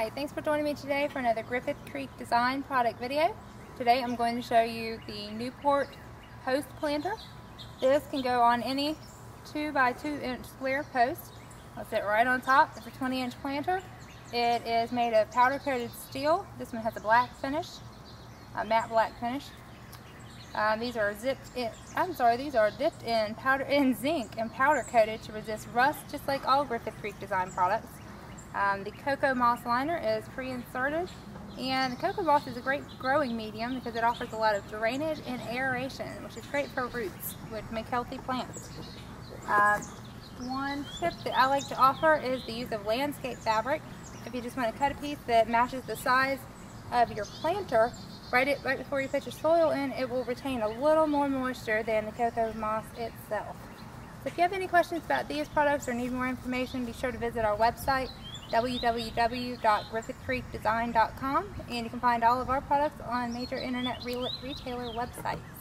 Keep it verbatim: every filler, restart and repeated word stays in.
Hi, thanks for joining me today for another Griffith Creek Design product video. Today I'm going to show you the Newport Post Planter. This can go on any two by two inch square post. I'll sit right on top. It's a twenty inch planter. It is made of powder coated steel. This one has a black finish, a matte black finish. Um, these are zipped in, I'm sorry, these are dipped in powder in zinc and powder coated to resist rust, just like all Griffith Creek Design products. Um, the Coco Moss liner is pre-inserted, and the Coco Moss is a great growing medium because it offers a lot of drainage and aeration, which is great for roots, which make healthy plants. Uh, one tip that I like to offer is the use of landscape fabric. If you just want to cut a piece that matches the size of your planter, right, it, right before you put your soil in, it will retain a little more moisture than the Coco Moss itself. So if you have any questions about these products or need more information, be sure to visit our website, w w w dot griffith creek design dot com, and you can find all of our products on major internet re retailer websites.